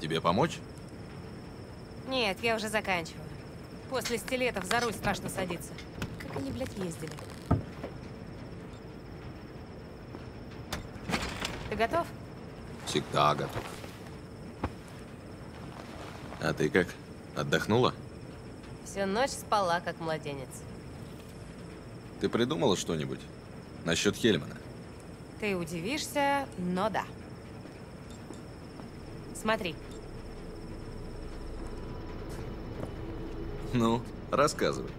Тебе помочь? Нет, я уже заканчиваю. После стилетов за руль страшно садиться. Как они, блядь, ездили? Ты готов? Всегда готов. А ты как? Отдохнула? Всю ночь спала, как младенец. Ты придумала что-нибудь насчет Хельмана? Ты удивишься, но да. Смотри. Ну, рассказывай.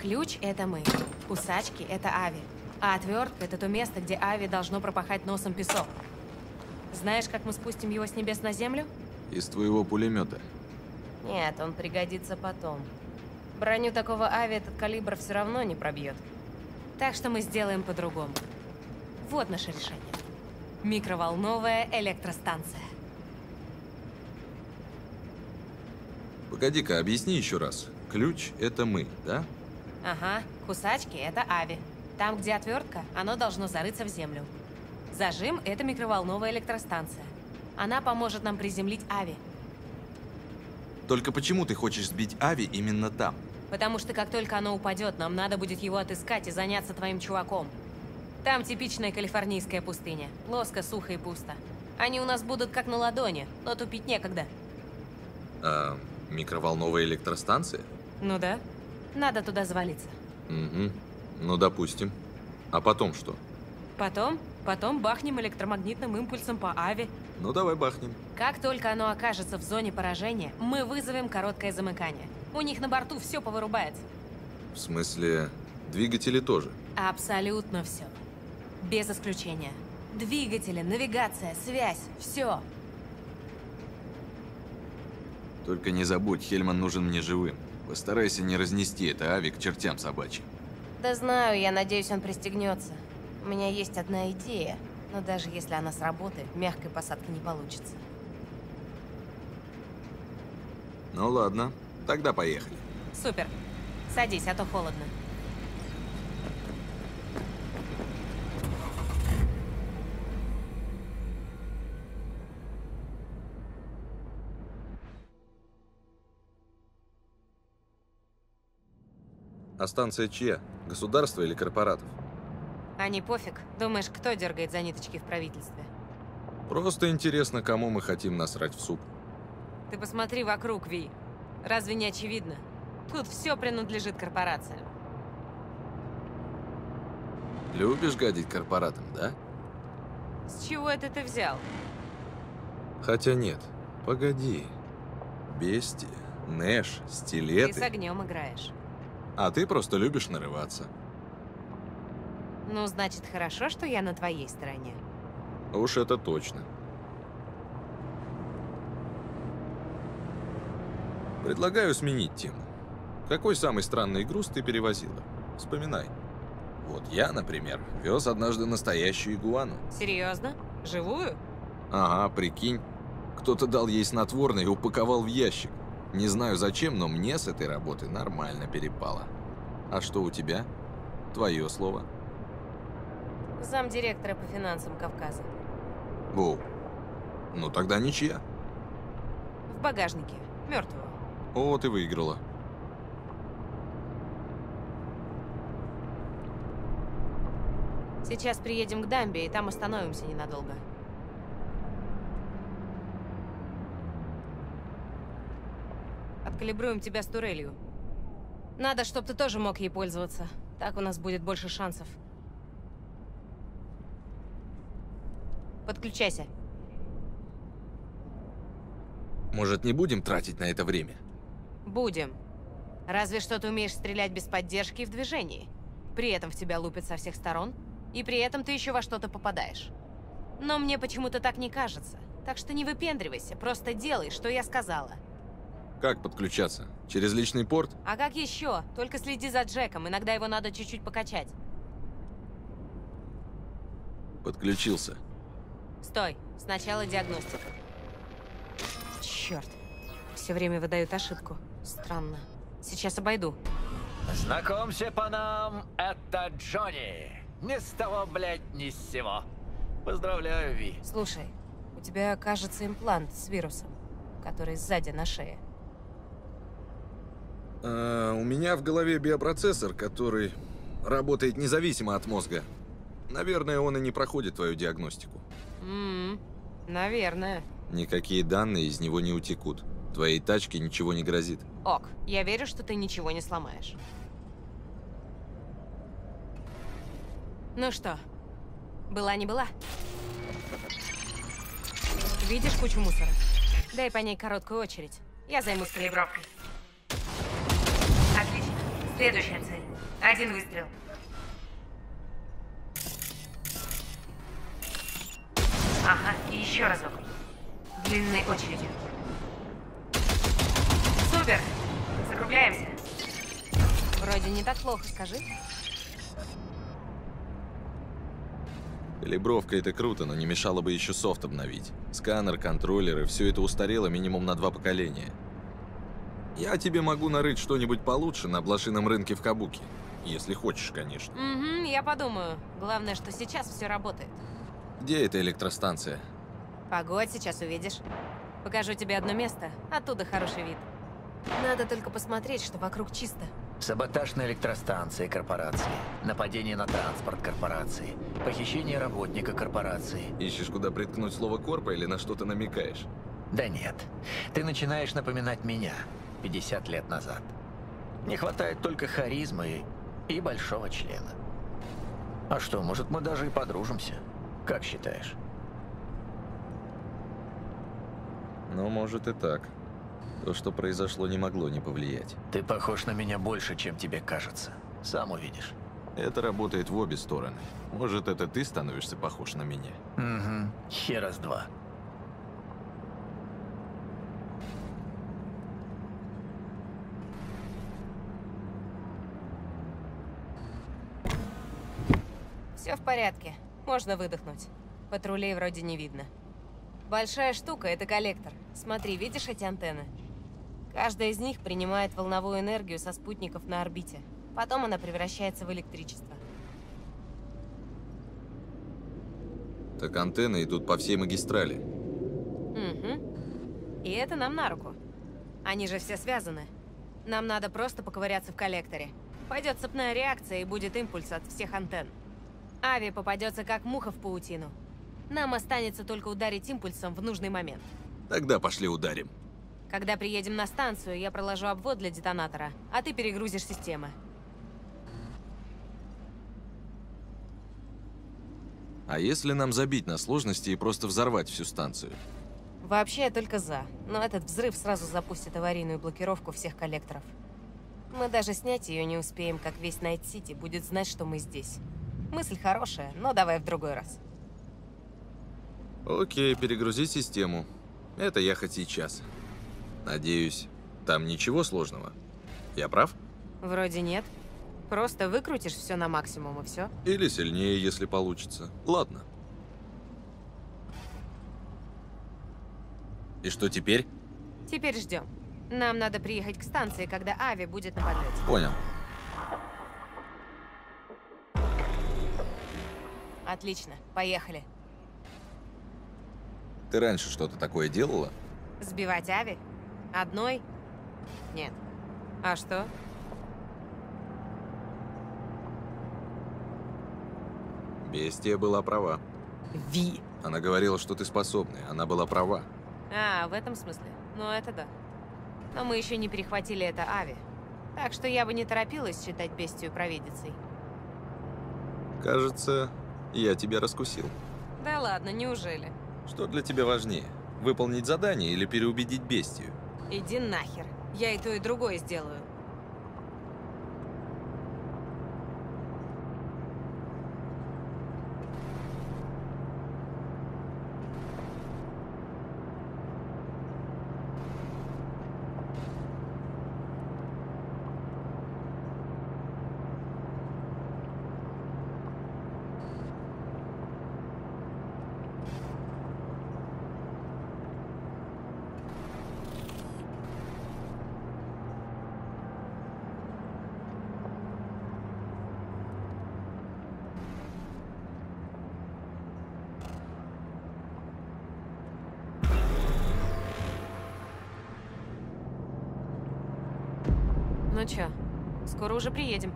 Ключ — это мы. Кусачки — это Ави. А отвертка — это то место, где Ави должно пропахать носом песок. Знаешь, как мы спустим его с небес на землю? Из твоего пулемета. Нет, он пригодится потом. Броню такого Ави этот калибр все равно не пробьет. Так что мы сделаем по-другому. Вот наше решение. Микроволновая электростанция. Погоди-ка, объясни еще раз. Ключ — это мы, да? Ага, кусачки — это Ави. Там, где отвертка, оно должно зарыться в землю. Зажим — это микроволновая электростанция. Она поможет нам приземлить Ави. Только почему ты хочешь сбить Ави именно там? Потому что как только оно упадет, нам надо будет его отыскать и заняться твоим чуваком. Там типичная калифорнийская пустыня. Плоско, сухо и пусто. Они у нас будут как на ладони, но тупить некогда. А микроволновая электростанция? Ну да. Надо туда завалиться. Угу. Ну, допустим. А потом что? Потом бахнем электромагнитным импульсом по Ави. Ну, давай бахнем. Как только оно окажется в зоне поражения, мы вызовем короткое замыкание. У них на борту все повырубается. В смысле, двигатели тоже? Абсолютно все. Без исключения. Двигатели, навигация, связь, все. Только не забудь, Хельман нужен мне живым. Постарайся не разнести это Ави к чертям собачьим. Да знаю, я надеюсь, он пристегнется. У меня есть одна идея, но даже если она сработает, мягкой посадки не получится. Ну ладно, тогда поехали. Супер. Садись, а то холодно. А станция чья? Государство или корпоратов? А не пофиг. Думаешь, кто дергает за ниточки в правительстве? Просто интересно, кому мы хотим насрать в суп. Ты посмотри вокруг, Ви. Разве не очевидно? Тут все принадлежит корпорациям. Любишь гадить корпоратам, да? С чего это ты взял? Хотя нет. Погоди. Бестия, Нэш, стилеты. Ты с огнем играешь. А ты просто любишь нарываться. Ну, значит, хорошо, что я на твоей стороне. Уж это точно. Предлагаю сменить тему. Какой самый странный груз ты перевозила? Вспоминай. Вот я, например, вез однажды настоящую игуану. Серьезно? Живую? Ага, прикинь. Кто-то дал ей снотворное и упаковал в ящик. Не знаю зачем, но мне с этой работы нормально перепало. А что у тебя? Твое слово. Замдиректора по финансам Кавказа. Воу. Ну тогда ничья. В багажнике. Мертвого. О, ты выиграла. Сейчас приедем к Дамбе и там остановимся ненадолго. Откалибруем тебя с турелью. Надо, чтобы ты тоже мог ей пользоваться. Так у нас будет больше шансов. Подключайся. Может, не будем тратить на это время? Будем. Разве что ты умеешь стрелять без поддержки и в движении. При этом в тебя лупят со всех сторон, и при этом ты еще во что-то попадаешь. Но мне почему-то так не кажется. Так что не выпендривайся, просто делай, что я сказала. Как подключаться? Через личный порт? А как еще? Только следи за Джеком, иногда его надо чуть-чуть покачать. Подключился. Стой. Сначала диагностика. Черт. Все время выдают ошибку. Странно. Сейчас обойду. Знакомься, Панам, это Джонни. Ни с того, блядь, ни с сего. Поздравляю, Ви. Слушай, у тебя окажется имплант с вирусом, который сзади на шее. У меня в голове биопроцессор, который работает независимо от мозга. Наверное, он и не проходит твою диагностику. Наверное. Никакие данные из него не утекут. Твоей тачке ничего не грозит. Ок, я верю, что ты ничего не сломаешь. Ну что, была не была? Видишь кучу мусора? Дай по ней короткую очередь. Я займусь калибровкой. Отлично. Следующая цель. Один выстрел. Ага, и еще разок. Длинной очередью. Супер! Закругляемся. Вроде не так плохо, скажи. Калибровка — это круто, но не мешало бы еще софт обновить. Сканер, контроллеры, все это устарело минимум на 2 поколения. Я тебе могу нарыть что-нибудь получше на блошином рынке в Кабуке. Если хочешь, конечно. Я подумаю. Главное, что сейчас все работает. Где эта электростанция? Погодь, сейчас увидишь. Покажу тебе одно место, оттуда хороший вид. Надо только посмотреть, что вокруг чисто. Саботаж на электростанции корпорации, нападение на транспорт корпорации, похищение работника корпорации. Ищешь, куда приткнуть слово «корпо» или на что-то намекаешь? Да нет. Ты начинаешь напоминать меня 50 лет назад. Не хватает только харизмы и большого члена. А что, может, мы даже и подружимся? Как считаешь? Ну, может и так. То, что произошло, не могло не повлиять. Ты похож на меня больше, чем тебе кажется. Сам увидишь. Это работает в обе стороны. Может, это ты становишься похож на меня? Угу. Хера с два. Все в порядке. Можно выдохнуть. Патрулей вроде не видно. Большая штука — это коллектор. Смотри, видишь эти антенны? Каждая из них принимает волновую энергию со спутников на орбите. Потом она превращается в электричество. Так антенны идут по всей магистрали. Угу. И это нам на руку. Они же все связаны. Нам надо просто поковыряться в коллекторе. Пойдет цепная реакция, и будет импульс от всех антенн. Ави попадется как муха в паутину. Нам останется только ударить импульсом в нужный момент. Тогда пошли ударим. Когда приедем на станцию, я проложу обвод для детонатора, а ты перегрузишь системы. А если нам забить на сложности и просто взорвать всю станцию? Вообще я только за, но этот взрыв сразу запустит аварийную блокировку всех коллекторов. Мы даже снять ее не успеем, как весь Найт-Сити будет знать, что мы здесь. Мысль хорошая, но давай в другой раз. Окей, перегрузи систему. Это я хоть сейчас. Надеюсь, там ничего сложного. Я прав? Вроде нет. Просто выкрутишь все на максимум и все. Или сильнее, если получится. Ладно. И что теперь? Теперь ждем. Нам надо приехать к станции, когда Ави будет на подлете. Понял. Отлично, поехали. Ты раньше что-то такое делала? Сбивать Ави? Одной? Нет. А что? Бестия была права. Ви. Она говорила, что ты способная. Она была права. А, в этом смысле? Ну, это да. Но мы еще не перехватили это Ави. Так что я бы не торопилась считать Бестию провидицей. Кажется, я тебя раскусил. Да ладно, неужели? Что для тебя важнее? Выполнить задание или переубедить Бестию? Иди нахер. Я и то, и другое сделаю. Ну чё, скоро уже приедем.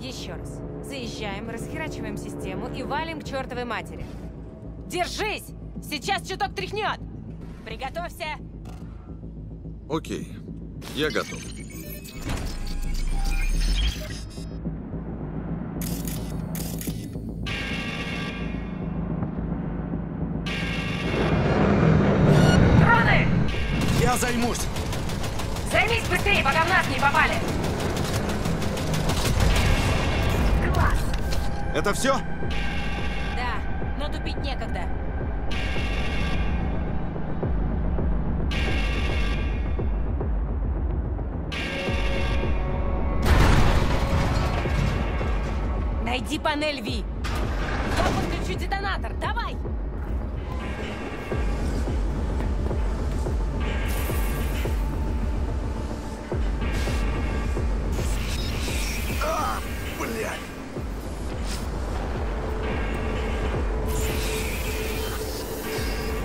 Еще раз. Заезжаем, расхерачиваем систему и валим к чертовой матери. Держись! Сейчас чуток тряхнет! Приготовься! Окей, я готов. Дроны! Я займусь! Займись быстрее, пока в нас не попали! Класс! Это все? Да, но тупить некогда. Найди панель Ви. Я подключу детонатор, давай! Блядь!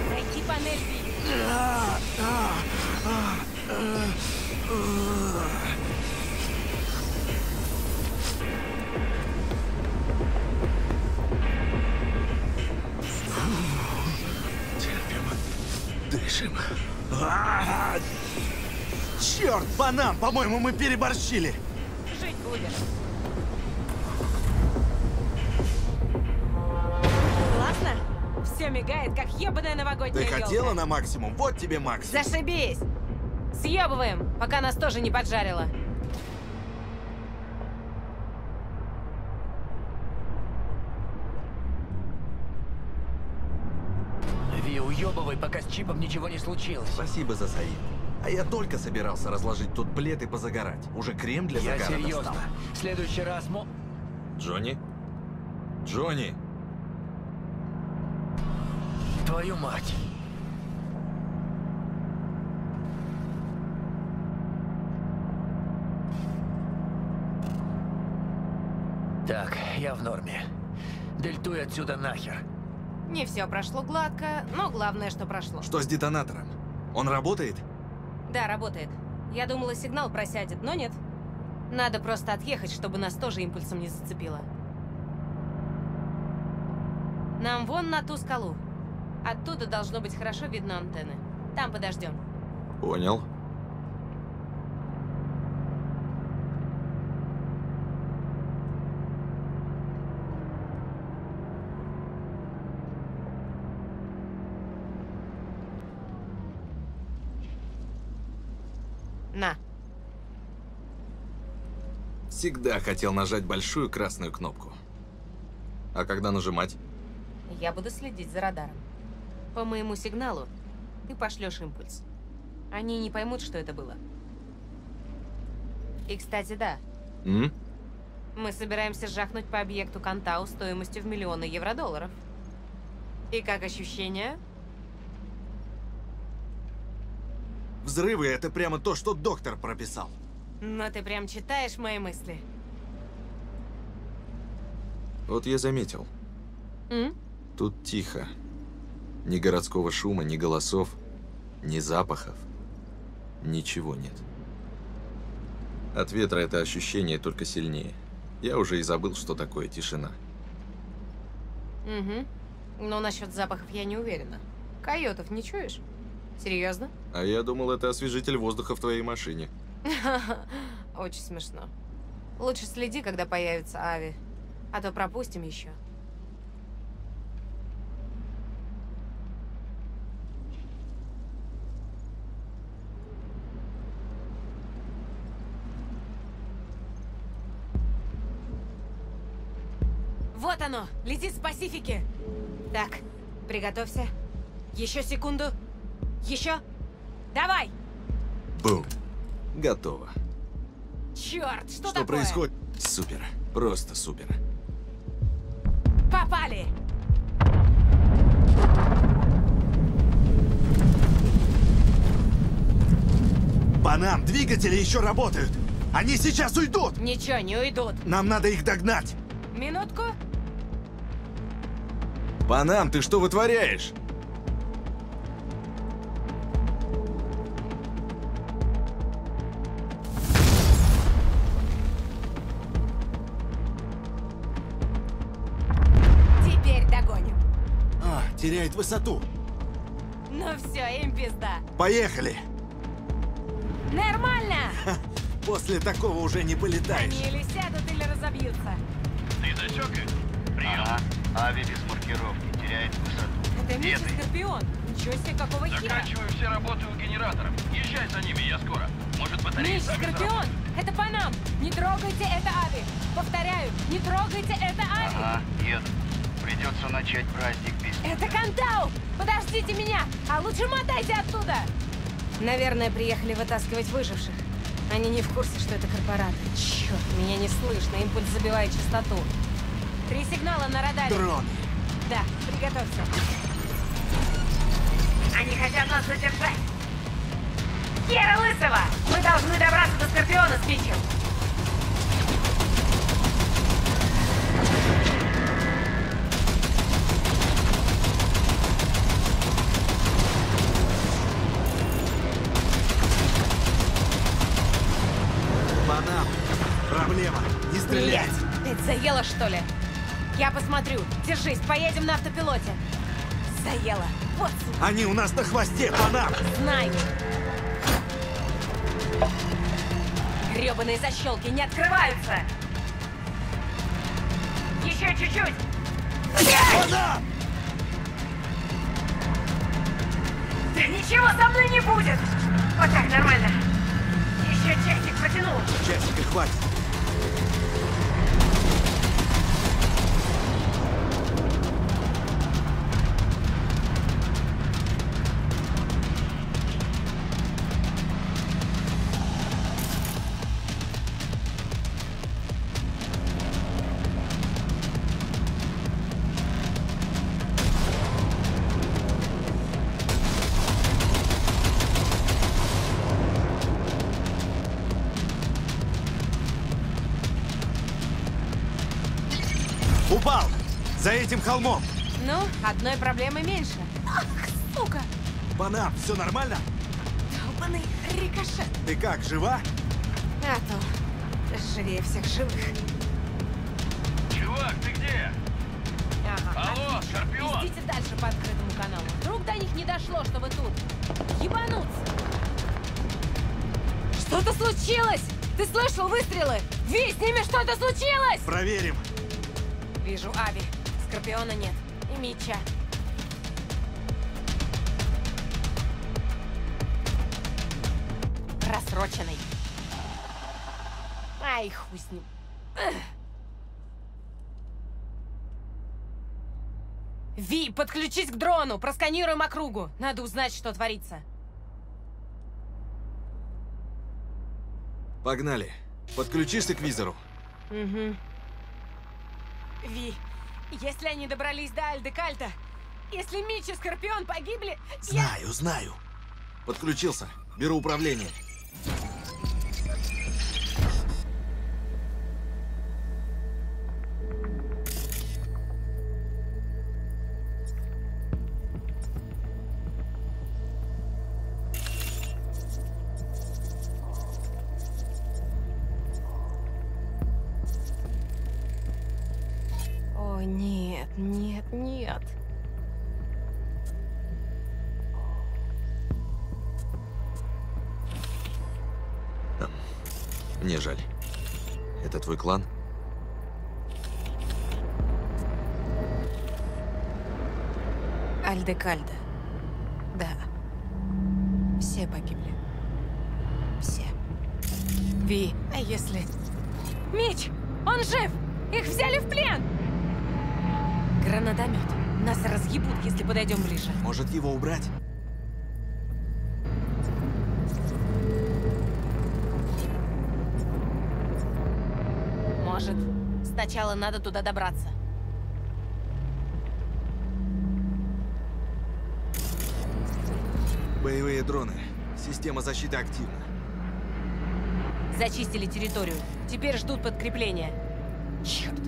Найди панель Ви. Черт, Панам, по-моему, мы переборщили. Жить будешь. Классно? Все мигает, как ебаная новогодняя елка. Ты хотела на максимум? Вот тебе максимум. Зашибись. Съебываем, пока нас тоже не поджарило. Ви, уебывай, пока с Чипом ничего не случилось. Спасибо за совет. А я только собирался разложить тут плед и позагорать. Уже крем для загара достал. Я серьезно. В следующий раз мо... Джонни? Джонни! Твою мать! Так, я в норме. Дельтуй отсюда нахер. Не все прошло гладко, но главное, что прошло. Что с детонатором? Он работает? Да, работает. Я думала, сигнал просядет, но нет. Надо просто отъехать, чтобы нас тоже импульсом не зацепило. Нам вон на ту скалу. Оттуда должно быть хорошо видно антенны. Там подождем. Понял. На. Всегда хотел нажать большую красную кнопку. А когда нажимать? Я буду следить за радаром. По моему сигналу ты пошлешь импульс. Они не поймут, что это было. И, кстати, да. Мы собираемся жахнуть по объекту Кан-Тао стоимостью в миллионы евро-долларов. И как ощущения? Взрывы — это прямо то, что доктор прописал. Но ты прям читаешь мои мысли. Вот я заметил. Тут тихо. Ни городского шума, ни голосов, ни запахов. Ничего нет. От ветра это ощущение только сильнее. Я уже и забыл, что такое тишина. Но насчет запахов я не уверена. Койотов не чуешь? Серьезно? А я думал, это освежитель воздуха в твоей машине. Очень смешно. Лучше следи, когда появится Ави, а то пропустим еще. Вот оно, летит с Пасифики. Так, приготовься. Еще секунду. Еще? Давай! Бум. Готово. Черт, что такое? Что происходит? Супер. Просто супер. Попали! Панам, двигатели еще работают. Они сейчас уйдут. Ничего, не уйдут. Нам надо их догнать. Минутку. Панам, ты что вытворяешь? теряет высоту. Ну все, им пизда. Поехали. Нормально. После такого уже не полетаешь. Они или сядут, или разобьются. Ты засек их? Прием. Ага. Ави без маркировки теряет высоту. Это Митч и Скорпион. Ничего себе, какого хера. Заканчиваю все работы у генераторов. Езжай за ними, я скоро. Может, батареи Митч, Скорпион, это Панам. Не трогайте, это Ави. Повторяю, не трогайте, это Ави. Ага, еду. Придется начать праздник без... Это Кан-Тао! Подождите меня! А лучше мотайте оттуда! Наверное, приехали вытаскивать выживших. Они не в курсе, что это корпораты. Черт, меня не слышно. Импульс забивает частоту. 3 сигнала на радаре. Дрон. Да, приготовься. Они хотят нас задержать. Хера лысого! Мы должны добраться до Скорпиона с Митчем. Заела, что ли? Я посмотрю. Держись, поедем на автопилоте. Заела. Вот. Они у нас на хвосте, Панам. Знаю. Гребаные защелки не открываются. Еще чуть-чуть. Панам! Да ничего со мной не будет. Вот так нормально. Еще часик протянул. Часика хватит. За этим холмом. Ну, одной проблемы меньше. Ах, сука! Панам, все нормально? Долбаный рикошет. Ты как, жива? А то, живее всех живых. Чувак, ты где? Ага. Алло, Скорпион! Идите дальше по открытому каналу. Вдруг до них не дошло, что вы тут. Ебануться! Что-то случилось! Ты слышал выстрелы? Ви, с ними что-то случилось! Проверим. Вижу Ави. Скорпиона нет. И Митча. Просроченный. Ай, хуй с ним. Ви, подключись к дрону. Просканируем округу. Надо узнать, что творится. Погнали. Подключишься к визору. Угу. Ви. Если они добрались до Альдекальдо, если Митч и Скорпион погибли... Знаю. Подключился. Беру управление. Нет. Мне жаль. Это твой клан? Альдекальдо. Да. Все погибли. Все. Ви, а если... Митч! Он жив! Их взяли в плен! Гранатомет. Нас разъебут, если подойдем ближе. Может, его убрать? Может. Сначала надо туда добраться. Боевые дроны. Система защиты активна. Зачистили территорию. Теперь ждут подкрепления. Черт.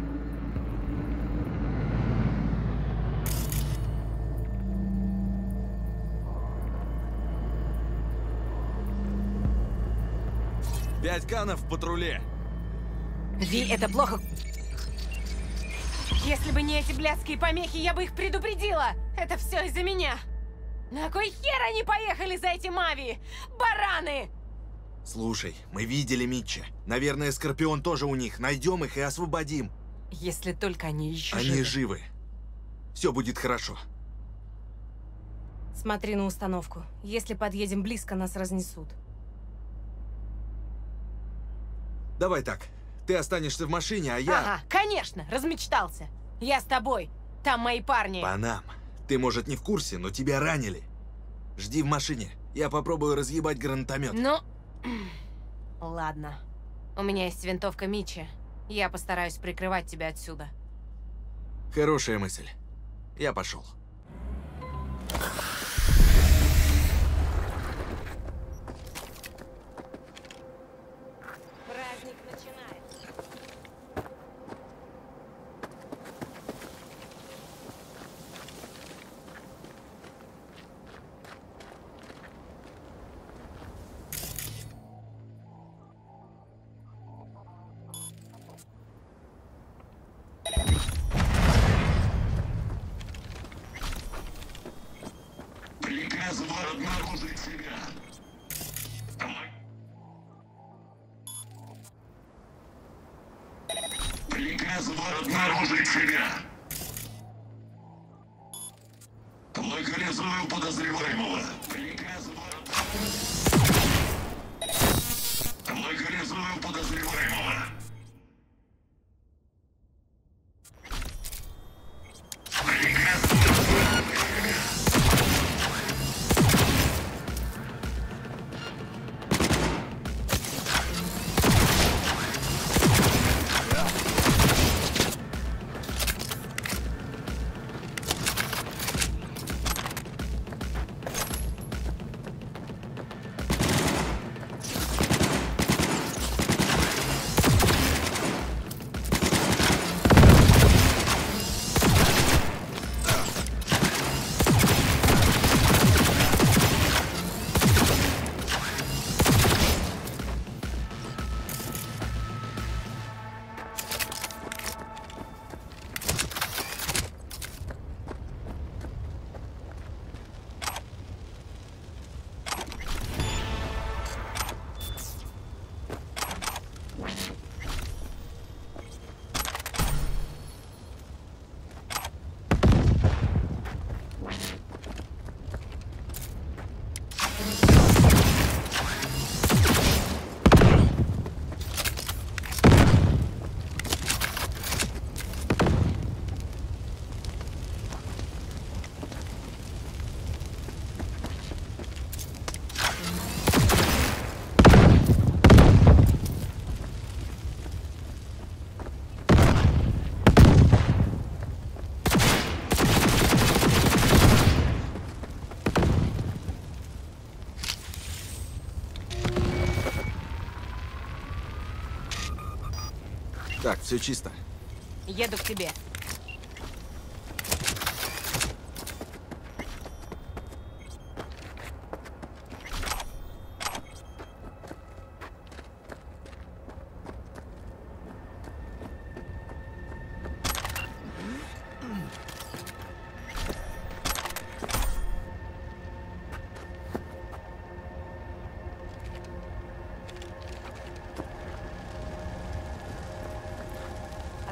Пять канов в патруле. Ви, это плохо. Если бы не эти блядские помехи, я бы их предупредила! Это все из-за меня! На кой хер они поехали за эти Ави? Бараны! Слушай, мы видели Митча. Наверное, Скорпион тоже у них. Найдем их и освободим. Если только они еще живы. Они живы. Все будет хорошо. Смотри на установку. Если подъедем близко, нас разнесут. Давай так. Ты останешься в машине, а я... Ага, конечно, размечтался. Я с тобой. Там мои парни. Панам. Ты, может, не в курсе, но тебя ранили. Жди в машине. Я попробую разъебать гранатомет. Ну, ладно. У меня есть винтовка Митча. Я постараюсь прикрывать тебя отсюда. Хорошая мысль. Я пошел. Так, все чисто. Еду к тебе.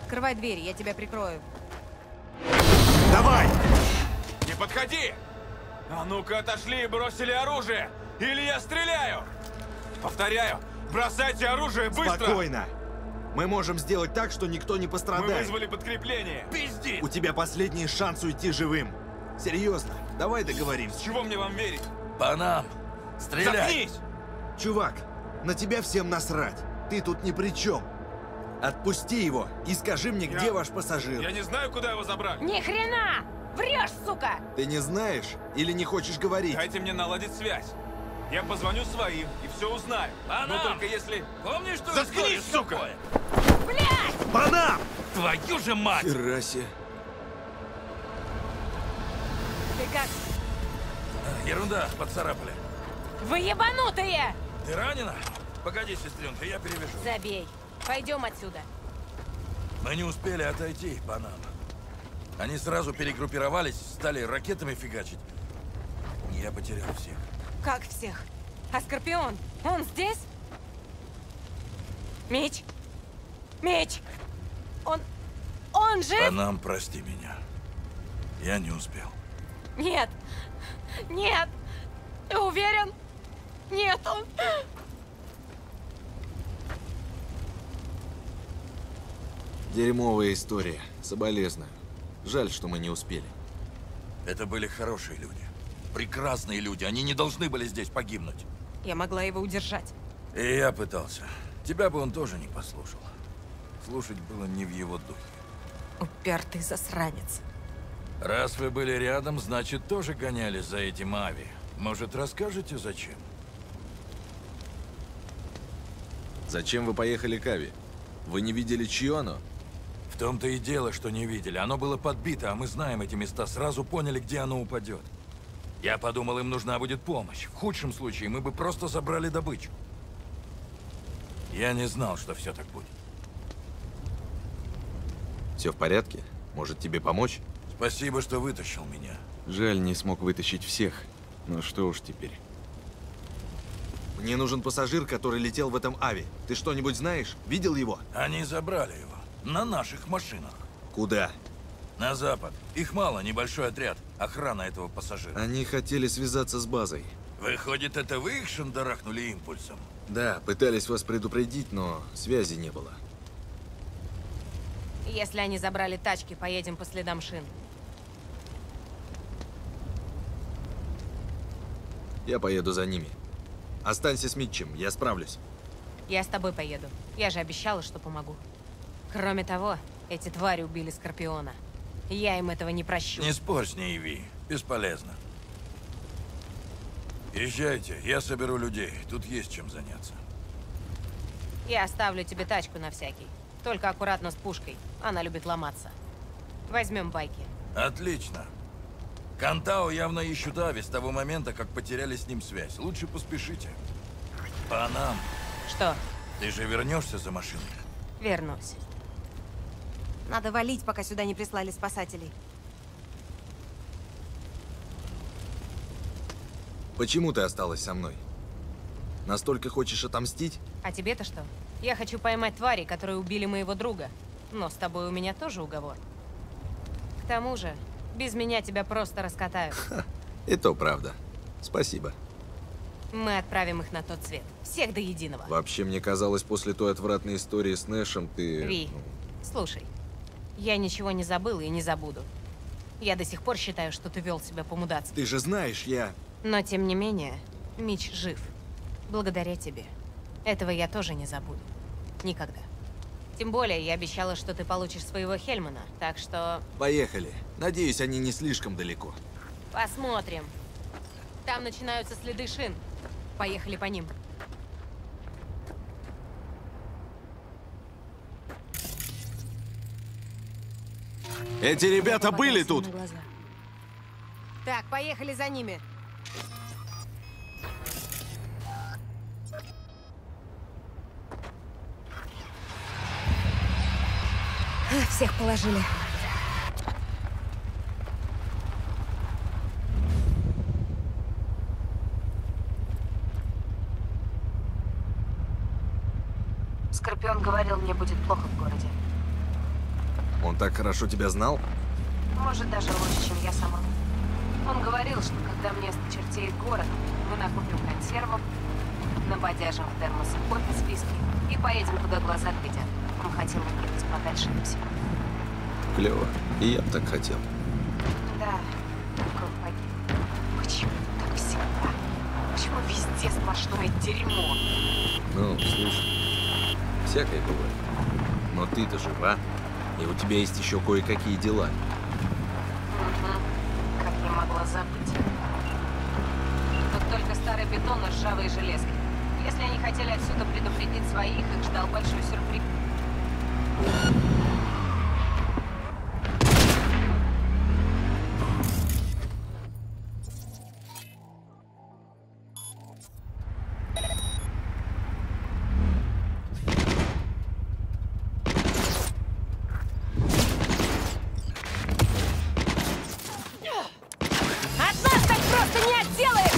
Открывай дверь, я тебя прикрою. Давай! Не подходи! А ну-ка отошли и бросили оружие! Или я стреляю! Повторяю, бросайте оружие быстро! Спокойно! Мы можем сделать так, что никто не пострадает. Мы вызвали подкрепление! Пиздец! У тебя последний шанс уйти живым. Серьезно, давай договоримся. С чего мне вам верить? По нам! Стреляй! Заткнись! Чувак, на тебя всем насрать. Ты тут ни при чем. Отпусти его и скажи мне, где ваш пассажир. Я не знаю, куда его забрали. Ни хрена! Врешь, сука! Ты не знаешь или не хочешь говорить? Дайте мне наладить связь. Я позвоню своим и все узнаю. Панам! Но только если... Помнишь, что... Заткнись, сука! Блядь! Панам! Твою же мать! Хераси. Ты как? Ерунда, поцарапали. Вы ебанутые! Ты ранена? Погоди, сестренка, я перевяжу. Забей. Пойдем отсюда. Мы не успели отойти, Панам. Они сразу перегруппировались, стали ракетами фигачить. Я потерял всех. Как всех? А Скорпион? Он здесь? Митч? Митч! Он же... Панам, прости меня. Я не успел. Нет! Нет! Ты уверен? Нет, он... Дерьмовая история. Соболезную. Жаль, что мы не успели. Это были хорошие люди. Прекрасные люди. Они не должны были здесь погибнуть. Я могла его удержать. И я пытался. Тебя бы он тоже не послушал. Слушать было не в его духе. Упертый засранец. Раз вы были рядом, значит, тоже гонялись за этим Ави. Может, расскажете, зачем? Зачем вы поехали к Ави? Вы не видели, чье оно? В том-то и дело, что не видели. Оно было подбито, а мы знаем эти места. Сразу поняли, где оно упадет. Я подумал, им нужна будет помощь. В худшем случае мы бы просто забрали добычу. Я не знал, что все так будет. Все в порядке? Может, тебе помочь? Спасибо, что вытащил меня. Жаль, не смог вытащить всех. Ну что уж теперь. Мне нужен пассажир, который летел в этом Ави. Ты что-нибудь знаешь? Видел его? Они забрали его. На наших машинах. Куда? На запад. Их мало, небольшой отряд. Охрана этого пассажира. Они хотели связаться с базой. Выходит, это вы их шандарахнули импульсом? Да, пытались вас предупредить, но связи не было. Если они забрали тачки, поедем по следам шин. Я поеду за ними. Останься с Митчем, я справлюсь. Я с тобой поеду. Я же обещала, что помогу. Кроме того, эти твари убили Скорпиона. Я им этого не прощу. Не спорь с ней, Ви. Бесполезно. Езжайте, я соберу людей. Тут есть чем заняться. Я оставлю тебе тачку на всякий. Только аккуратно с пушкой. Она любит ломаться. Возьмем байки. Отлично. Кан-Тао явно ищут Ави с того момента, как потеряли с ним связь. Лучше поспешите. Панам. Что? Ты же вернешься за машиной? Вернусь. Надо валить, пока сюда не прислали спасателей. Почему ты осталась со мной? Настолько хочешь отомстить? А тебе-то что? Я хочу поймать тварей, которые убили моего друга. Но с тобой у меня тоже уговор. К тому же... Без меня тебя просто раскатают. Ха, и то правда. Спасибо. Мы отправим их на тот свет. Всех до единого. Вообще, мне казалось, после той отвратной истории с Нэшем ты... Ви, слушай, я ничего не забыла и не забуду. Я до сих пор считаю, что ты вел себя по-мудацки. Ты же знаешь, я... Но, тем не менее, Митч жив. Благодаря тебе. Этого я тоже не забуду. Никогда. Тем более, я обещала, что ты получишь своего Хельмана, так что... Поехали. Надеюсь, они не слишком далеко. Посмотрим. Там начинаются следы шин. Поехали по ним. Эти ребята были тут! Так, поехали за ними. Всех положили. Скорпион говорил, мне будет плохо в городе. Он так хорошо тебя знал? Может, даже лучше, чем я сама. Он говорил, что когда мне осточертеет город, мы накупим консервов, набодяжим в термосы кофе с виски и поедем, куда глаза глядят. Он хотел убегать подальше от всего. Клево. И я бы так хотел. Да, только он погиб. Почему так всегда? Почему везде сплошное дерьмо? Ну, слушай, всякое бывает. Но ты-то жива, и у тебя есть еще кое-какие дела. Угу. Как я могла забыть? Тут только старый бетон и ржавые железки. Если они хотели отсюда предупредить своих, их ждал большой сюрприз. просто не отделаешься!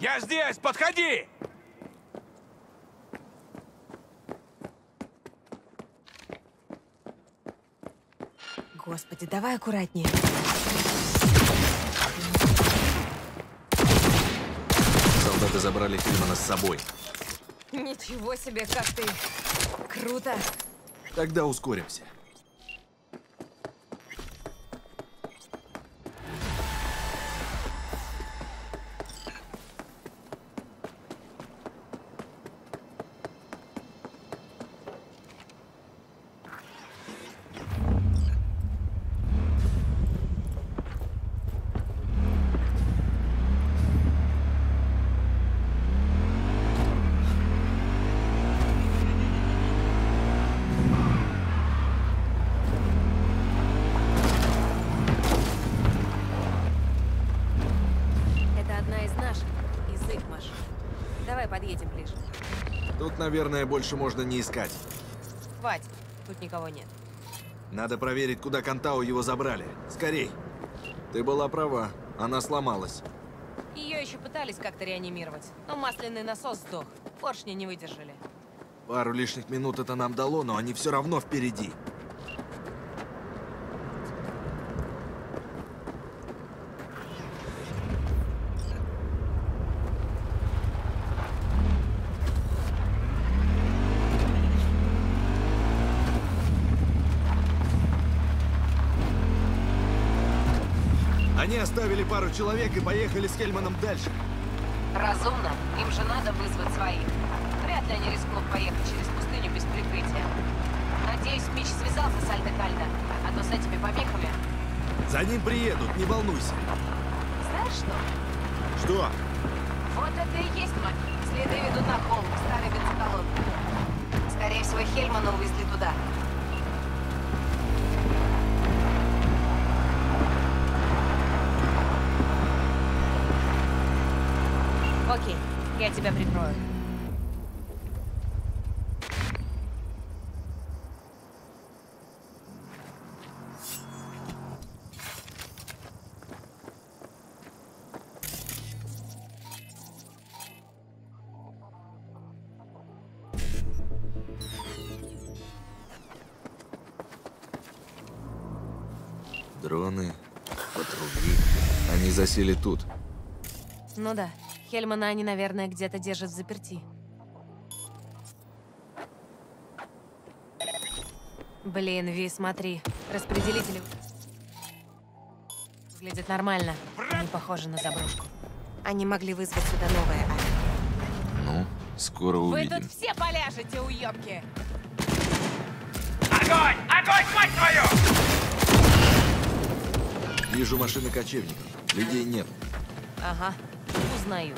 Я здесь, подходи! Господи, давай аккуратнее. Солдаты забрали Хельмана с собой. Ничего себе, как ты! Круто! Тогда ускоримся. Наверное, больше можно не искать. Хватит, тут никого нет. Надо проверить, куда Кан-Тао его забрали. Скорей. Ты была права, она сломалась. Ее еще пытались как-то реанимировать, но масляный насос сдох. Поршни не выдержали. Пару лишних минут это нам дало, но они все равно впереди. Оставили пару человек и поехали с Хельманом дальше. Разумно. Им же надо вызвать своих. Вряд ли они рискнут поехать через пустыню без прикрытия. Надеюсь, Митч связался с Альдекальдо, а то с этими помехами. За ним приедут, не волнуйся. Знаешь что? Что? Вот это и есть магия. Следы ведут на холм, старый бензоколон. Скорее всего, Хельмана увезли туда. Окей, я тебя прикрою. Дроны, патрули. Они засели тут. Ну да. Хельмана они, наверное, где-то держат взаперти. Блин, Ви, смотри. Распределители. Выглядит нормально. Не похоже на заброшку. Они могли вызвать сюда новое Ави. Ну, скоро увидим. Вы тут все поляжете, уёбки! Огонь! Огонь, мать твою! Вижу машины кочевников. Людей нет. Ага. Узнаю.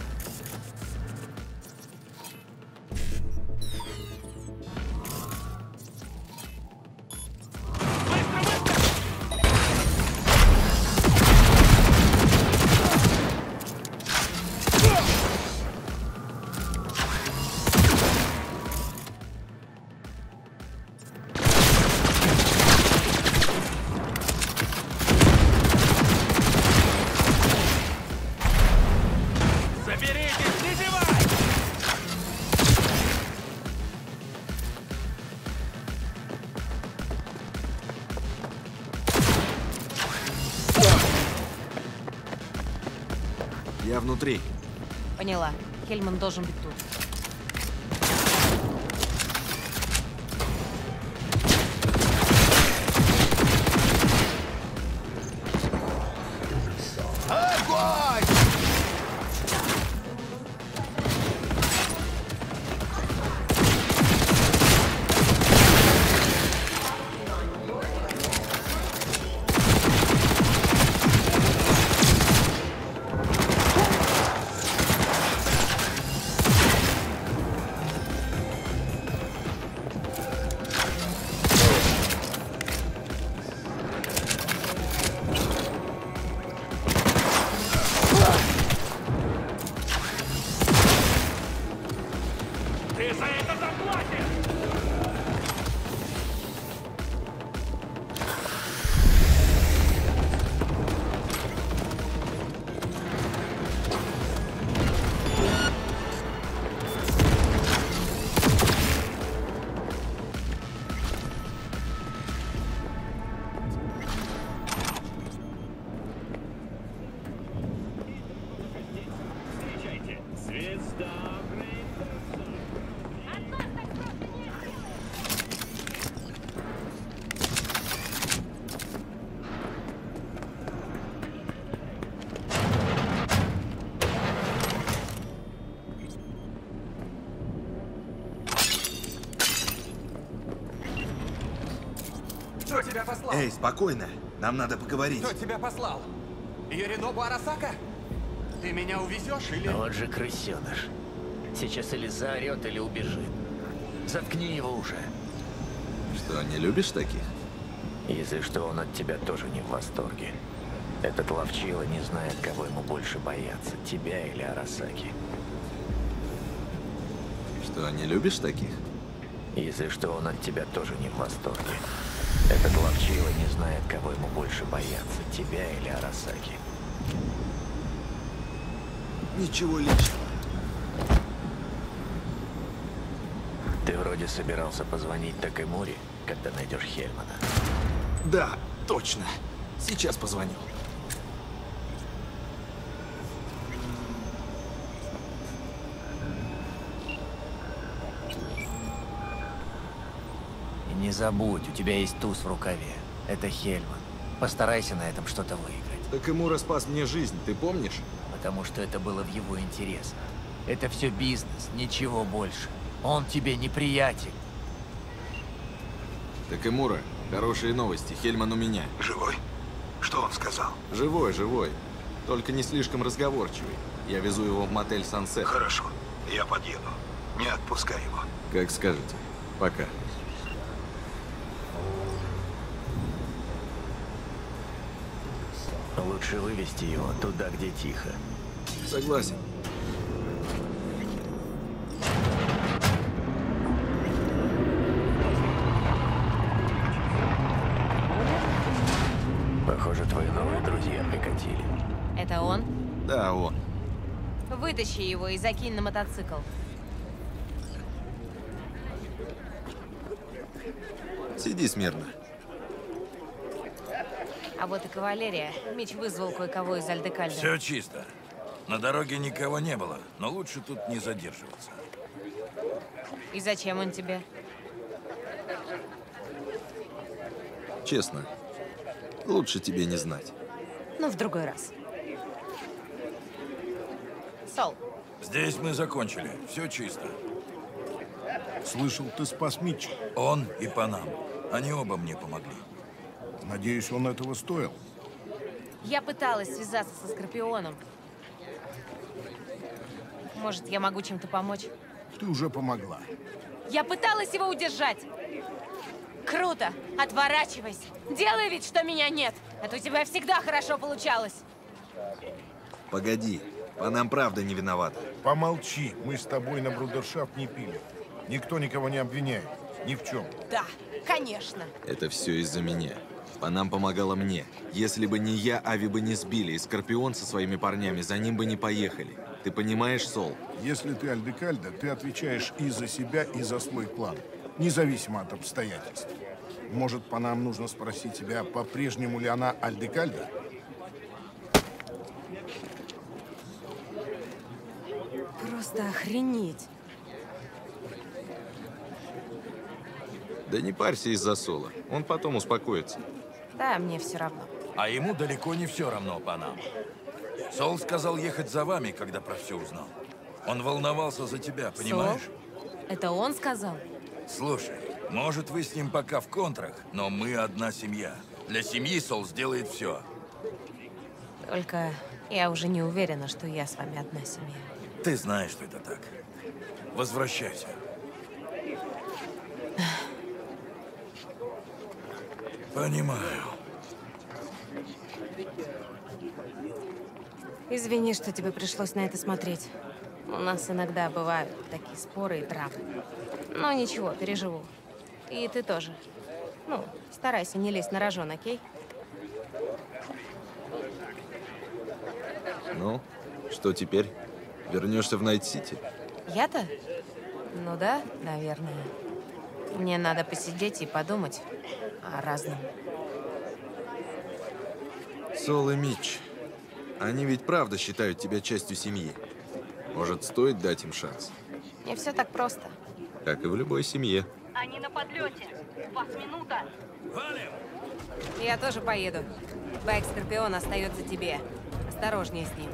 Я внутри. Поняла. Хельман должен быть тут. Эй, спокойно. Нам надо поговорить. Кто тебя послал? Юринобу Арасака? Ты меня увезешь или... Вот же крысеныш. Сейчас или заорет, или убежит. Заткни его уже. Что, не любишь таких? Если что, он от тебя тоже не в восторге. Этот ловчила не знает, кого ему больше бояться. Тебя или Арасаки. Что, не любишь таких? Если что, он от тебя тоже не в восторге. Этот ловчила не знает, кого ему больше бояться, тебя или Арасаки. Ничего личного. Ты вроде собирался позвонить Такэмуре, когда найдешь Хельмана. Да, точно. Сейчас позвоню. Не забудь, у тебя есть туз в рукаве. Это Хельман. Постарайся на этом что-то выиграть. Такэмура спас мне жизнь, ты помнишь? Потому что это было в его интересах. Это все бизнес, ничего больше. Он тебе не приятель. Такэмура, хорошие новости. Хельман у меня. Живой? Что он сказал? Живой, живой. Только не слишком разговорчивый. Я везу его в мотель Сансет. Хорошо, я подъеду. Не отпускай его. Как скажете. Пока. Лучше вывести его туда, где тихо. Согласен. Похоже, твои новые друзья прикатили. Это он? Да, он. Вытащи его и закинь на мотоцикл. Сиди смирно. А вот и кавалерия. Митч вызвал кое-кого из Альдекальдо. Все чисто. На дороге никого не было, но лучше тут не задерживаться. И зачем он тебе? Честно, лучше тебе не знать. Ну, в другой раз. Сол. Здесь мы закончили. Все чисто. Слышал, ты спас Митча. Он и Панам. Они оба мне помогли. Надеюсь, он этого стоил. Я пыталась связаться со Скорпионом. Может, я могу чем-то помочь? Ты уже помогла. Я пыталась его удержать. Круто! Отворачивайся! Делай вид, что меня нет! А то у тебя всегда хорошо получалось. Погоди. Панам правда не виновата. Помолчи. Мы с тобой на брудершафт не пили. Никто никого не обвиняет. Ни в чем. Да, конечно. Это все из-за меня. Панам помогала мне. Если бы не я, Ави бы не сбили, и Скорпион со своими парнями за ним бы не поехали. Ты понимаешь, Сол? Если ты Альдекальдо, ты отвечаешь и за себя, и за свой план. Независимо от обстоятельств. Может, Панам нужно спросить тебя, по-прежнему ли она Альдекальдо? Просто охренеть. Да не парься из-за Сола. Он потом успокоится. Да, мне все равно. А ему далеко не все равно, Панам. Сол сказал ехать за вами, когда про все узнал. Он волновался за тебя, понимаешь? Сол? Это он сказал? Слушай, может, вы с ним пока в контрах, но мы одна семья. Для семьи Сол сделает все. Только я уже не уверена, что я с вами одна семья. Ты знаешь, что это так. Возвращайся. Понимаю. Извини, что тебе пришлось на это смотреть. У нас иногда бывают такие споры и травмы. Но ничего, переживу. И ты тоже. Ну, старайся не лезть на рожон, окей? Ну, что теперь? Вернешься в Найт-Сити? Я-то? Ну да, наверное. Мне надо посидеть и подумать о разном. Сол и Митч, они ведь правда считают тебя частью семьи. Может, стоит дать им шанс? Не все так просто. Как и в любой семье. Они на подлете. 2 минуты. Валим! Я тоже поеду. Байк Скорпион остается тебе. Осторожнее с ним.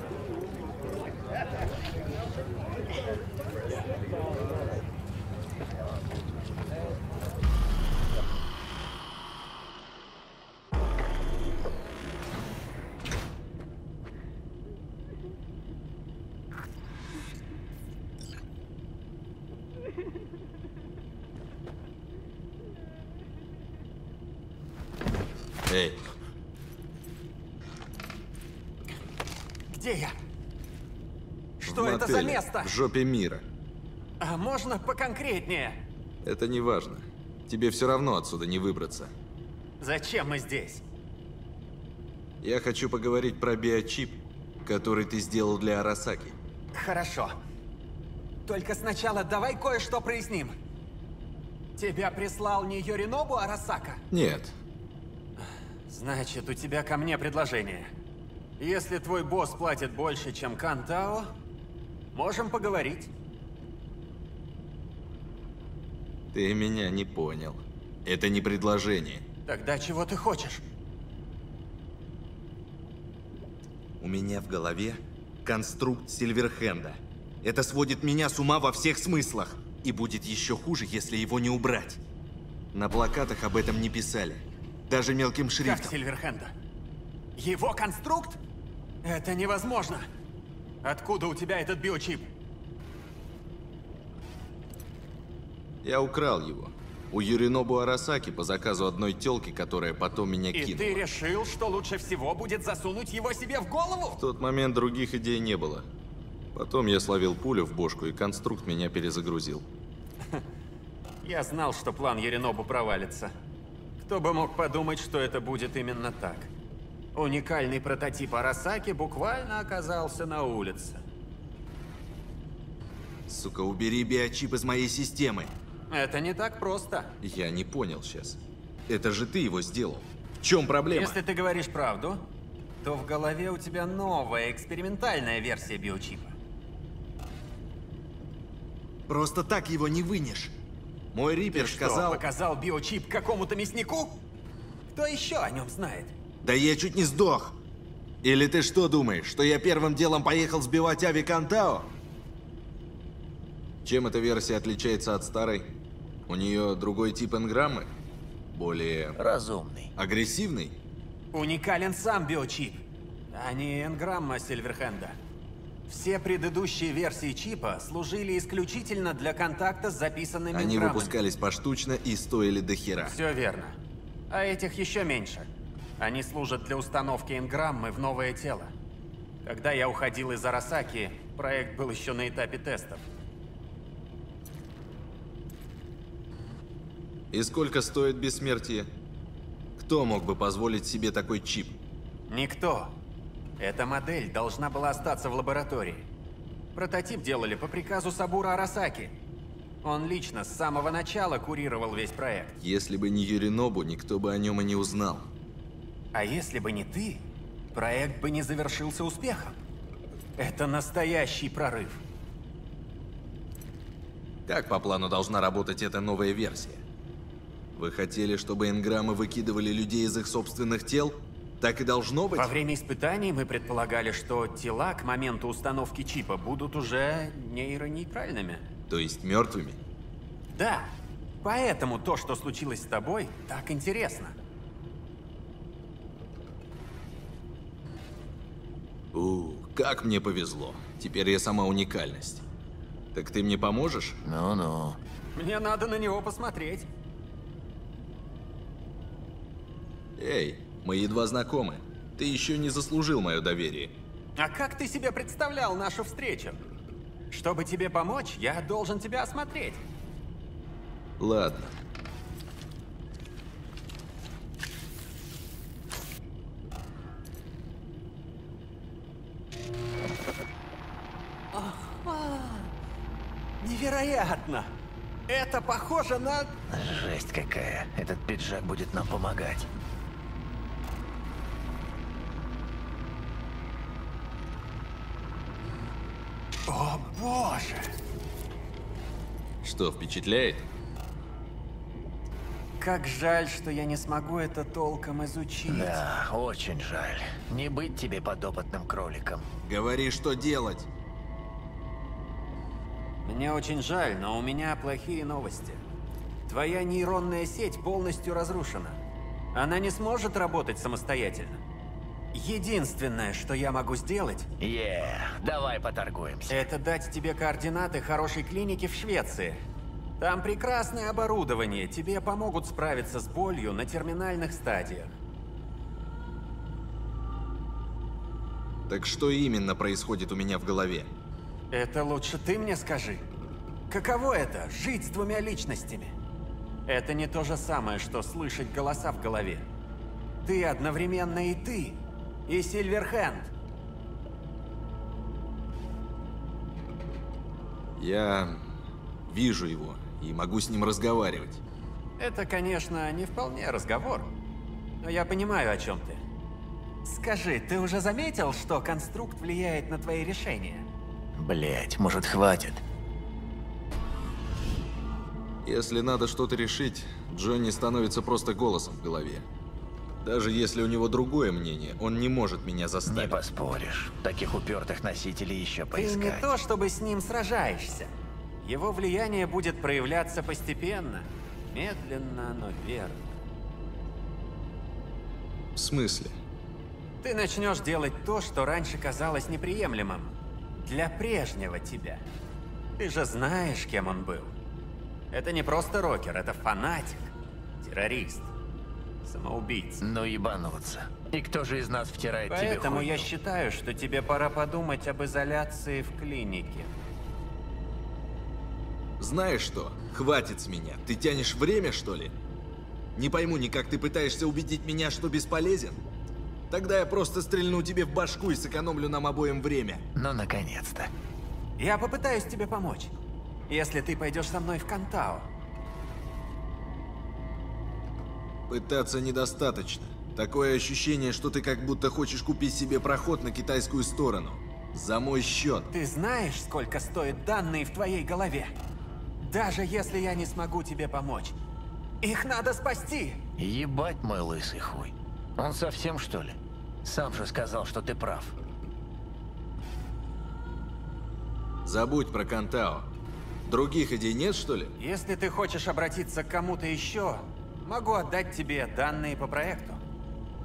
Эй. Где я? Что это за место? В жопе мира. А можно поконкретнее? Это не важно. Тебе все равно отсюда не выбраться. Зачем мы здесь? Я хочу поговорить про биочип, который ты сделал для Арасаки. Хорошо. Только сначала давай кое-что проясним. Тебя прислал не Юринобу Арасака? Нет. Значит, у тебя ко мне предложение. Если твой босс платит больше, чем Кан-Тао, можем поговорить. Ты меня не понял. Это не предложение. Тогда чего ты хочешь? У меня в голове конструкт Сильверхенда. Это сводит меня с ума во всех смыслах. И будет еще хуже, если его не убрать. На плакатах об этом не писали. Даже мелким шрифтом. Как Сильверхенда? Его конструкт? Это невозможно. Откуда у тебя этот биочип? Я украл его. У Юринобу Арасаки по заказу одной тёлки, которая потом меня кинула. И ты решил, что лучше всего будет засунуть его себе в голову? В тот момент других идей не было. Потом я словил пулю в бошку, и конструкт меня перезагрузил. Я знал, что план Юринобу провалится. Кто бы мог подумать, что это будет именно так. Уникальный прототип Арасаки буквально оказался на улице. Сука, убери биочип из моей системы. Это не так просто. Я не понял сейчас. Это же ты его сделал. В чем проблема? Если ты говоришь правду, то в голове у тебя новая экспериментальная версия биочипа. Просто так его не вынешь. Мой рипер сказал... показал биочип какому-то мяснику? Кто еще о нем знает? Да я чуть не сдох. Или ты что думаешь, что я первым делом поехал сбивать Ави Кан-Тао? Чем эта версия отличается от старой? У нее другой тип энграммы? Более... разумный. Агрессивный? Уникален сам биочип, а не энграмма Сильверхенда. Все предыдущие версии чипа служили исключительно для контакта с записанными энграммами. Они выпускались поштучно и стоили до хера. Все верно. А этих еще меньше. Они служат для установки энграммы в новое тело. Когда я уходил из Арасаки, проект был еще на этапе тестов. И сколько стоит бессмертие? Кто мог бы позволить себе такой чип? Никто. Эта модель должна была остаться в лаборатории. Прототип делали по приказу Сабура Арасаки. Он лично с самого начала курировал весь проект. Если бы не Юринобу, никто бы о нем и не узнал. А если бы не ты, проект бы не завершился успехом. Это настоящий прорыв. Так по плану должна работать эта новая версия. Вы хотели, чтобы энграммы выкидывали людей из их собственных тел? Так и должно быть. Во время испытаний мы предполагали, что тела к моменту установки чипа будут уже нейронейтральными. То есть мертвыми? Да. Поэтому то, что случилось с тобой, так интересно. Как мне повезло. Теперь я сама уникальность. Так ты мне поможешь? Ну-ну. Мне надо на него посмотреть. Эй, мы едва знакомы. Ты еще не заслужил мое доверие. А как ты себе представлял нашу встречу? Чтобы тебе помочь, я должен тебя осмотреть. Ладно. Невероятно! Это похоже на... Жесть какая! Этот пиджак будет нам помогать. О боже! Что, впечатляет? Как жаль, что я не смогу это толком изучить. Да, очень жаль. Не быть тебе подопытным кроликом. Говори, что делать. Мне очень жаль, но у меня плохие новости. Твоя нейронная сеть полностью разрушена. Она не сможет работать самостоятельно. Единственное, что я могу сделать... давай поторгуемся. Это дать тебе координаты хорошей клиники в Швеции. Там прекрасное оборудование. Тебе помогут справиться с болью на терминальных стадиях. Так что именно происходит у меня в голове? Это лучше ты мне скажи. Каково это, жить с двумя личностями? Это не то же самое, что слышать голоса в голове. Ты одновременно и ты, и Сильверхенд. Я вижу его и могу с ним разговаривать. Это, конечно, не вполне разговор, но я понимаю, о чем ты. Скажи, ты уже заметил, что конструкт влияет на твои решения? Блять, может, хватит? Если надо что-то решить, Джонни становится просто голосом в голове. Даже если у него другое мнение, он не может меня заставить. Не поспоришь. Таких упертых носителей еще поискать. Ты не то, чтобы с ним сражаешься. Его влияние будет проявляться постепенно. Медленно, но верно. В смысле? Ты начнешь делать то, что раньше казалось неприемлемым. Для прежнего тебя. Ты же знаешь, кем он был. Это не просто рокер, это фанатик, террорист, самоубийца. Ну ебануться. И кто же из нас втирает тебе хуйню? Поэтому я считаю, что тебе пора подумать об изоляции в клинике. Знаешь что? Хватит с меня. Ты тянешь время, что ли? Не пойму никак, ты пытаешься убедить меня, что бесполезен? Тогда я просто стрельну тебе в башку и сэкономлю нам обоим время. Ну, наконец-то. Я попытаюсь тебе помочь, если ты пойдешь со мной в Кан-Тао. Пытаться недостаточно. Такое ощущение, что ты как будто хочешь купить себе проход на китайскую сторону. За мой счет. Ты знаешь, сколько стоят данные в твоей голове? Даже если я не смогу тебе помочь, их надо спасти. Ебать мой лысый хуй. Он совсем, что ли? Сам же сказал, что ты прав. Забудь про Кан-Тао. Других идей нет, что ли? Если ты хочешь обратиться к кому-то еще, могу отдать тебе данные по проекту.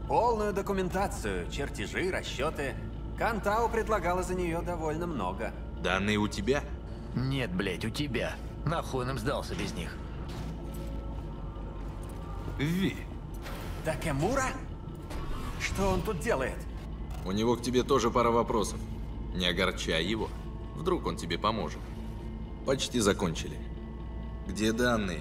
Полную документацию, чертежи, расчеты. Кан-Тао предлагала за нее довольно много. Данные у тебя? Нет, блядь, у тебя. Нахуй нам сдался без них. Ви. Такэмура? Что он тут делает? У него к тебе тоже пара вопросов. Не огорчай его. Вдруг он тебе поможет. Почти закончили. Где данные?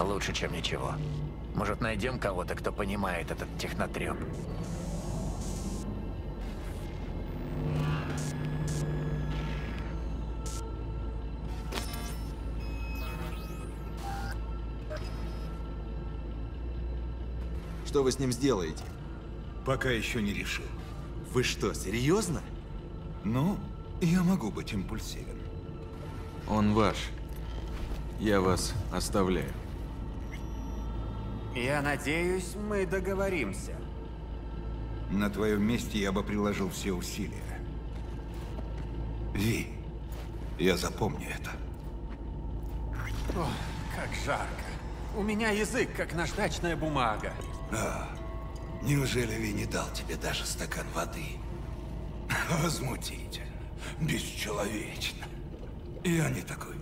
Лучше, чем ничего. Может, найдем кого-то, кто понимает этот технотрёп. Что вы с ним сделаете? Пока еще не решил. Вы что, серьезно? Ну, я могу быть импульсивен. Он ваш. Я вас оставляю. Я надеюсь, мы договоримся. На твоем месте я бы приложил все усилия. Ви, я запомню это. Ох, как жарко. У меня язык, как наждачная бумага. А, неужели Ви не дал тебе даже стакан воды? Возмутительно. Бесчеловечно. Я не такой.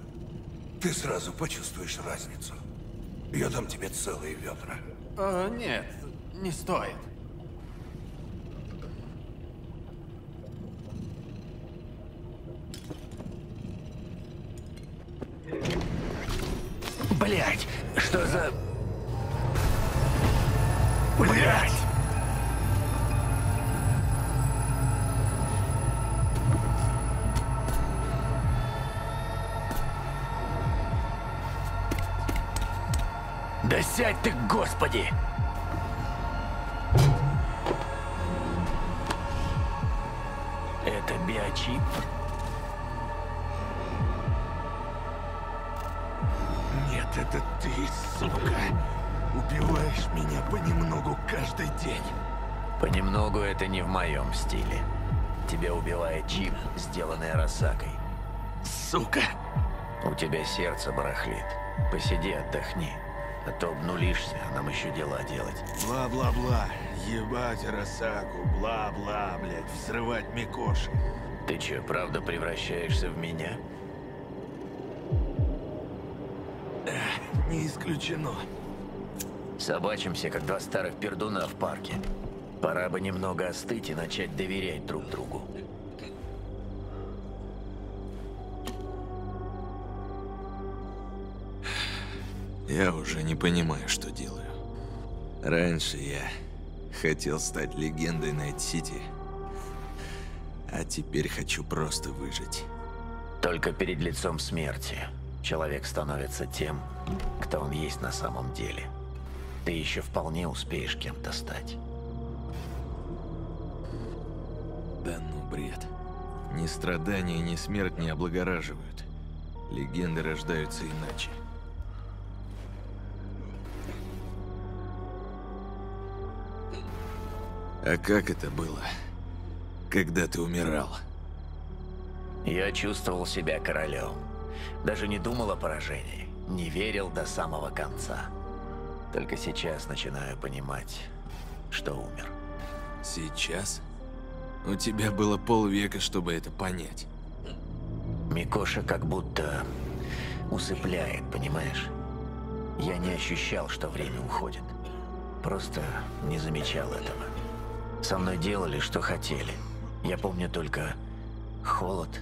Ты сразу почувствуешь разницу. Я дам тебе целые ведра. О, нет, не стоит. Блять, что за... Блять! Да сядь ты, господи! Это биочип? Нет, это ты, сука! Убиваешь меня понемногу каждый день. Понемногу — это не в моем стиле. Тебя убивает чип, сделанный Арасакой. Сука! У тебя сердце барахлит. Посиди, отдохни. А то обнулишься, а нам еще дела делать. Бла-бла-бла. Ебать Арасаку. Бла-бла, блядь. Взрывать Микоши. Ты че, правда превращаешься в меня? Не исключено. Собачимся, как два старых пердуна в парке. Пора бы немного остыть и начать доверять друг другу. Я уже не понимаю, что делаю. Раньше я хотел стать легендой Найт-Сити, а теперь хочу просто выжить. Только перед лицом смерти человек становится тем, кто он есть на самом деле. Ты еще вполне успеешь кем-то стать. Да ну, бред. Ни страдания, ни смерть не облагораживают. Легенды рождаются иначе. А как это было, когда ты умирал? Я чувствовал себя королем. Даже не думал о поражении. Не верил до самого конца. Только сейчас начинаю понимать, что умер. Сейчас? У тебя было полвека, чтобы это понять. Микоша как будто усыпляет, понимаешь? Я не ощущал, что время уходит. Просто не замечал этого. Со мной делали, что хотели. Я помню только холод,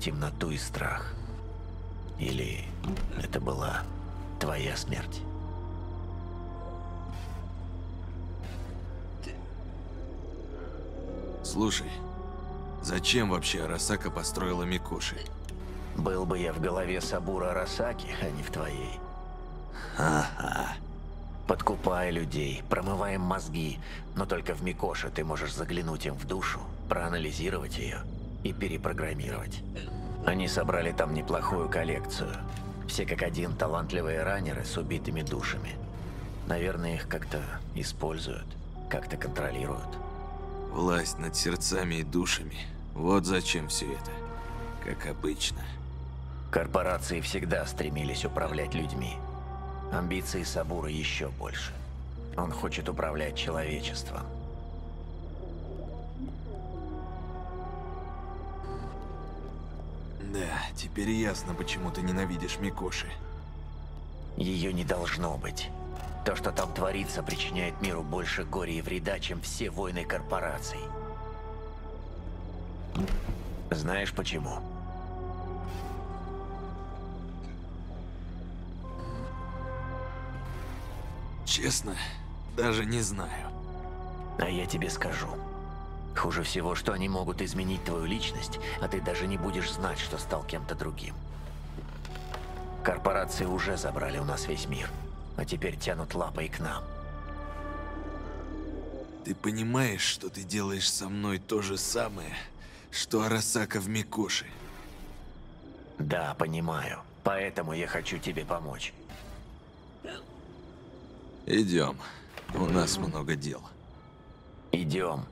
темноту и страх. Или это была твоя смерть? Слушай, зачем вообще Арасака построила Микоши? Был бы я в голове Сабура Арасаки, а не в твоей. Ха-ха. Подкупай людей, промываем мозги, но только в Микоше ты можешь заглянуть им в душу, проанализировать ее и перепрограммировать. Они собрали там неплохую коллекцию. Все как один талантливые раннеры с убитыми душами. Наверное, их как-то используют, как-то контролируют. Власть над сердцами и душами. Вот зачем все это. Как обычно. Корпорации всегда стремились управлять людьми. Амбиции Сабуры еще больше. Он хочет управлять человечеством. Да, теперь ясно, почему ты ненавидишь Микоши. Ее не должно быть. То, что там творится, причиняет миру больше горя и вреда, чем все войны корпораций. Знаешь почему? Честно, даже не знаю. А я тебе скажу. Хуже всего, что они могут изменить твою личность, а ты даже не будешь знать, что стал кем-то другим. Корпорации уже забрали у нас весь мир, а теперь тянут лапой к нам. Ты понимаешь, что ты делаешь со мной то же самое, что Арасака в Микоше? Да, понимаю. Поэтому я хочу тебе помочь. Идем. У нас много дел. Идем.